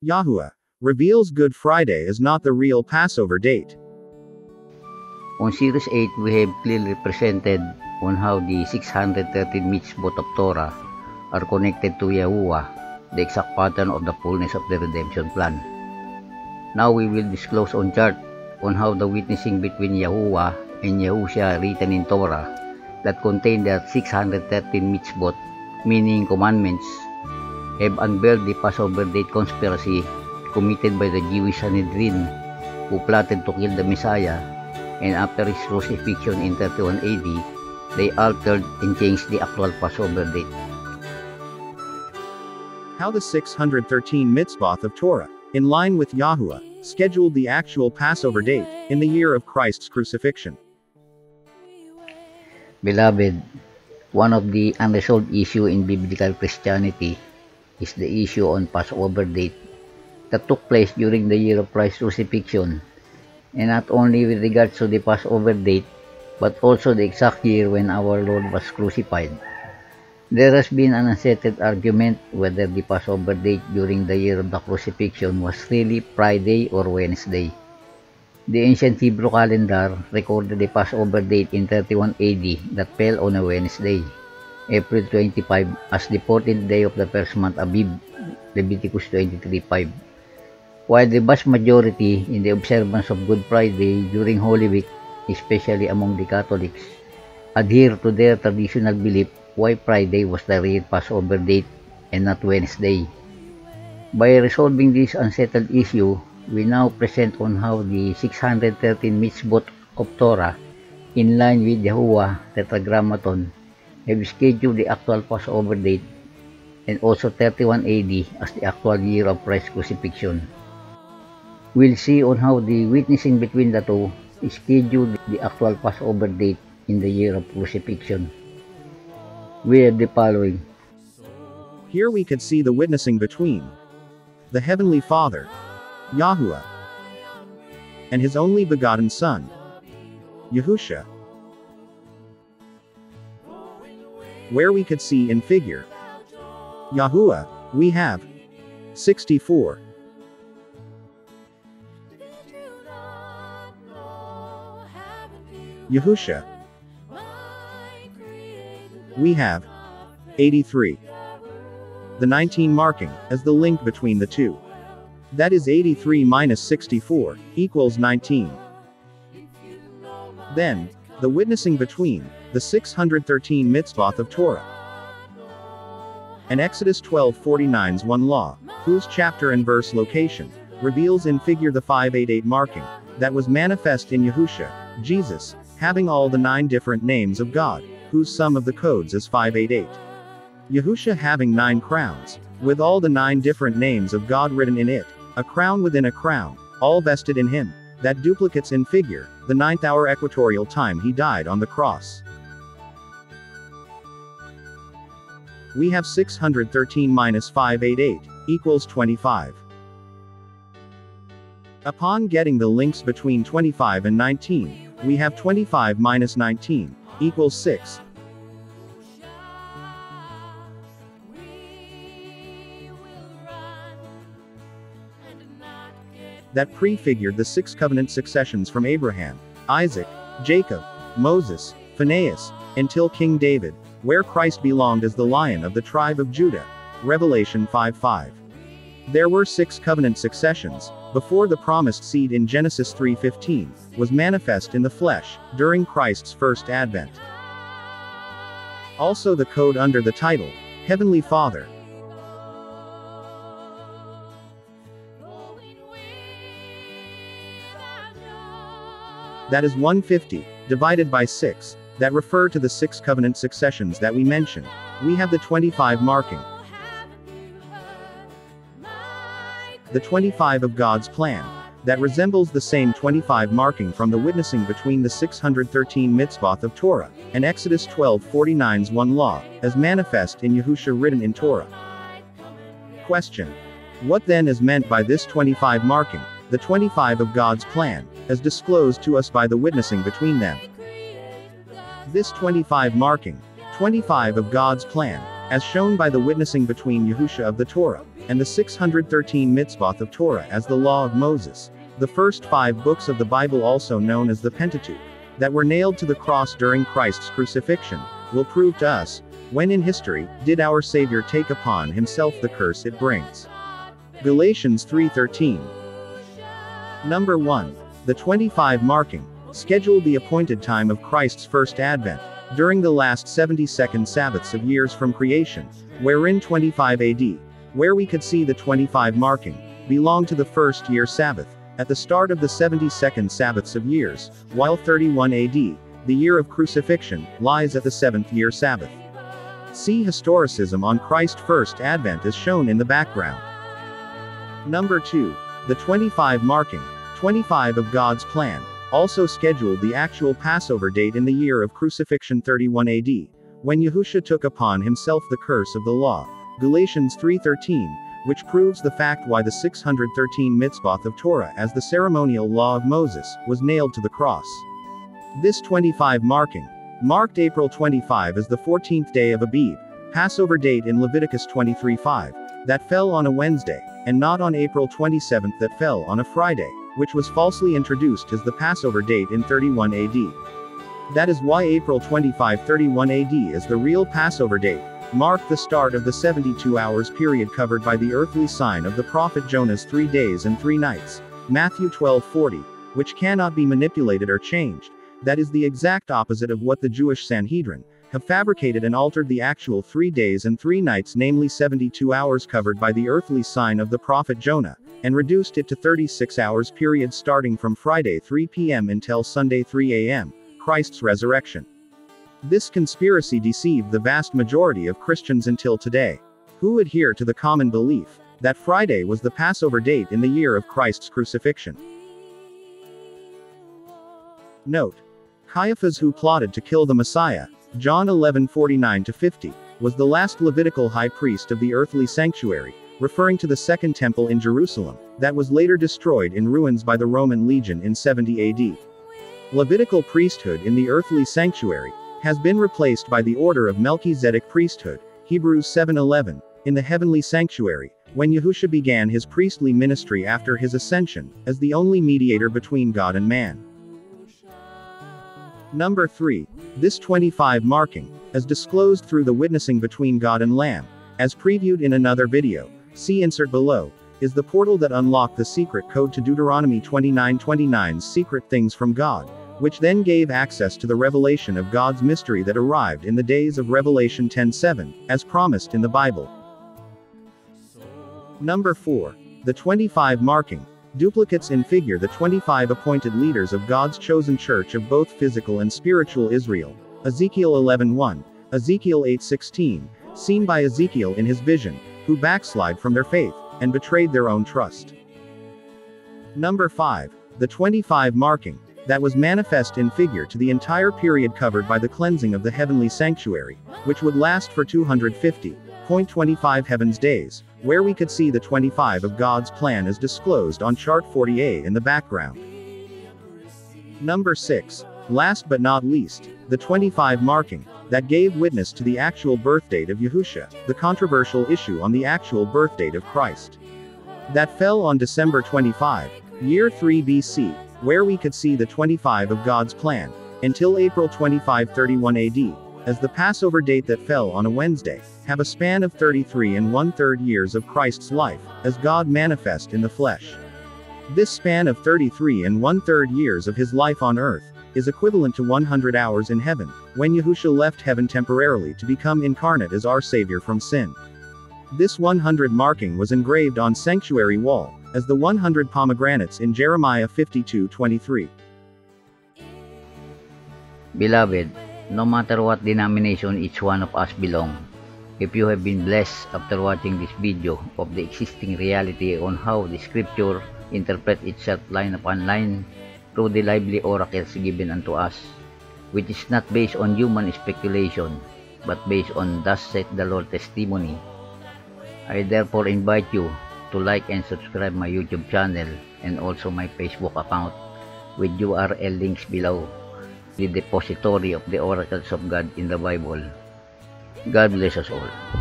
Yahuwah reveals Good Friday is not the real Passover date. On Series 8, we have clearly represented on how the 613 Mitzvot of Torah are connected to Yahuwah, the exact pattern of the fullness of the redemption plan. Now we will disclose on chart on how the witnessing between Yahuwah and Yahusha written in Torah that contain their 613 Mitzvot, meaning commandments, have unveiled the Passover date conspiracy committed by the Jewish Sanhedrin, who plotted to kill the Messiah, and after his crucifixion in 31 AD, they altered and changed the actual Passover date. How the 613 Mitzvot of Torah, in line with Yahuwah, scheduled the actual Passover date in the year of Christ's crucifixion. Beloved, one of the unresolved issues in biblical Christianity is the issue on Passover date that took place during the year of Christ's crucifixion, and not only with regards to the Passover date, but also the exact year when our Lord was crucified. There has been an unsettled argument whether the Passover date during the year of the crucifixion was really Friday or Wednesday. The ancient Hebrew calendar recorded the Passover date in 31 AD that fell on a Wednesday, April 25, as the 14th day of the first month Abib, Leviticus 23:5. While the vast majority in the observance of Good Friday during Holy Week, especially among the Catholics, adhere to their traditional belief why Friday was the real Passover date and not Wednesday. By resolving this unsettled issue, we now present on how the 613 Mitzvot of Torah, in line with Yahuwah Tetragrammaton, have scheduled the actual Passover date and also 31 AD as the actual year of Christ's crucifixion. We'll see on how the witnessing between the two scheduled the actual Passover date in the year of crucifixion. We have the following. Here we could see the witnessing between the Heavenly Father, Yahuwah, and His only begotten Son, Yahusha, where we could see in figure Yahuwah, we have 64. Yahusha, we have 83. The 19 marking as the link between the two. That is 83 minus 64 equals 19. Then, the witnessing between the 613 Mitzvot of Torah and Exodus 12:49's one law, whose chapter and verse location reveals in figure the 588 marking that was manifest in Yahusha, Jesus, having all the 9 different names of God, whose sum of the codes is 588. Yahusha having 9 crowns, with all the 9 different names of God written in it, a crown within a crown, all vested in him, that duplicates in figure the 9th hour equatorial time he died on the cross. We have 613 minus 588 equals 25. Upon getting the links between 25 and 19, we have 25 minus 19 equals 6. That prefigured the 6 covenant successions from Abraham, Isaac, Jacob, Moses, Phinehas, until King David, where Christ belonged as the Lion of the tribe of Judah, Revelation 5:5. There were 6 covenant successions before the promised seed in Genesis 3:15 was manifest in the flesh during Christ's first advent. Also the code under the title, Heavenly Father, that is 150, divided by 6, that refer to the 6 covenant successions that we mentioned. We have the 25 marking, the 25 of God's plan, that resembles the same 25 marking from the witnessing between the 613 Mitzvot of Torah and Exodus 12:49's one law, as manifest in Yahusha written in Torah. Question: what then is meant by this 25 marking, the 25 of God's plan, as disclosed to us by the witnessing between them? This 25 marking, 25 of God's plan, as shown by the witnessing between Yahusha of the Torah and the 613 Mitzvot of Torah as the Law of Moses, the first 5 books of the Bible, also known as the Pentateuch, that were nailed to the cross during Christ's crucifixion, will prove to us, when in history, did our Savior take upon himself the curse it brings. Galatians 3:13. Number 1. The 25 marking, scheduled the appointed time of Christ's first advent, during the last 72nd Sabbaths of years from creation, wherein 25 AD, where we could see the 25 marking, belonged to the first year Sabbath, at the start of the 72nd Sabbaths of years, while 31 AD, the year of crucifixion, lies at the 7th year Sabbath. See historicism on Christ's first advent as shown in the background. Number 2. The 25 marking, 25 of God's plan, also scheduled the actual Passover date in the year of crucifixion 31 AD, when Yahusha took upon himself the curse of the law, Galatians 3:13, which proves the fact why the 613 Mitzvot of Torah as the ceremonial law of Moses was nailed to the cross. This 25 marking, marked April 25 as the 14th day of Abib, Passover date in Leviticus 23:5, that fell on a Wednesday, and not on April 27th that fell on a Friday, which was falsely introduced as the Passover date in 31 AD. That is why April 25, 31 AD is the real Passover date, marked the start of the 72 hours period covered by the earthly sign of the prophet Jonah's 3 days and 3 nights, Matthew 12:40, which cannot be manipulated or changed. That is the exact opposite of what the Jewish Sanhedrin have fabricated and altered the actual 3 days and 3 nights, namely 72 hours covered by the earthly sign of the prophet Jonah, and reduced it to 36 hours period starting from Friday 3 p.m. until Sunday 3 a.m., Christ's resurrection. This conspiracy deceived the vast majority of Christians until today, who adhere to the common belief that Friday was the Passover date in the year of Christ's crucifixion. Note: Caiaphas, who plotted to kill the Messiah, John 11:49-50, was the last Levitical high priest of the earthly sanctuary, referring to the Second Temple in Jerusalem, that was later destroyed in ruins by the Roman legion in 70 AD. Levitical priesthood in the earthly sanctuary has been replaced by the order of Melchizedek priesthood, Hebrews 7:11, in the heavenly sanctuary, when Yahusha began his priestly ministry after his ascension, as the only mediator between God and man. Number 3. This 25 marking, as disclosed through the witnessing between God and Lamb, as previewed in another video, see insert below, is the portal that unlocked the secret code to Deuteronomy 29:29's secret things from God, which then gave access to the revelation of God's mystery that arrived in the days of Revelation 10:7, as promised in the Bible. Number 4. The 25 marking, duplicates in figure, the 25 appointed leaders of God's chosen church of both physical and spiritual Israel, Ezekiel 11:1, Ezekiel 8:16, seen by Ezekiel in his vision, who backslide from their faith, and betrayed their own trust. Number 5. The 25 marking, that was manifest in figure to the entire period covered by the cleansing of the heavenly sanctuary, which would last for 250.25 heaven's days, where we could see the 25 of God's plan as disclosed on chart 40A in the background. Number 6. Last but not least, the 25 marking, that gave witness to the actual birthdate of Yahusha, the controversial issue on the actual birthdate of Christ. That fell on December 25, year 3 BC, where we could see the 25 of God's plan, until April 25, 31 AD, as the Passover date that fell on a Wednesday, have a span of 33 1/3 years of Christ's life, as God manifest in the flesh. This span of 33 1/3 years of his life on earth is equivalent to 100 hours in heaven, when Yahusha left heaven temporarily to become incarnate as our Savior from sin. This 100 marking was engraved on sanctuary wall, as the 100 pomegranates in Jeremiah 52:23. Beloved, no matter what denomination each one of us belong, if you have been blessed after watching this video of the existing reality on how the scripture interprets itself line upon line through the lively oracles given unto us, which is not based on human speculation, but based on thus saith the Lord testimony, I therefore invite you to like and subscribe my YouTube channel and also my Facebook account with URL links below, the depository of the oracles of God in the Bible. God bless us all.